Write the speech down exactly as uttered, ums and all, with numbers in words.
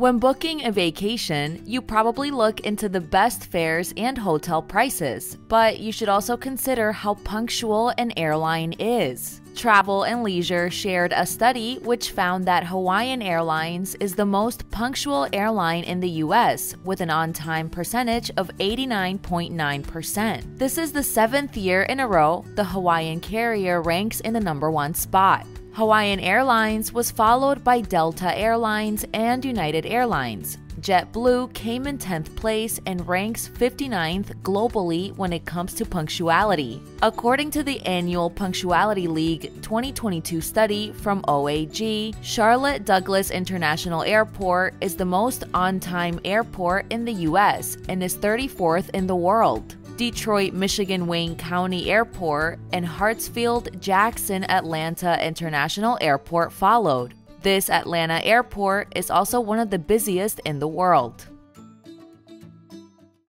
When booking a vacation, you probably look into the best fares and hotel prices, but you should also consider how punctual an airline is. Travel and Leisure shared a study which found that Hawaiian Airlines is the most punctual airline in the U S with an on-time percentage of eighty-nine point nine percent. This is the seventh year in a row the Hawaiian carrier ranks in the number one spot. Hawaiian Airlines was followed by Delta Airlines and United Airlines. JetBlue came in tenth place and ranks fifty-ninth globally when it comes to punctuality. According to the annual Punctuality League twenty twenty-two study from O A G, Charlotte Douglas International Airport is the most on-time airport in the U S and is thirty-fourth in the world. Detroit Michigan Wayne County Airport and Hartsfield-Jackson Atlanta International Airport followed. This Atlanta airport is also one of the busiest in the world.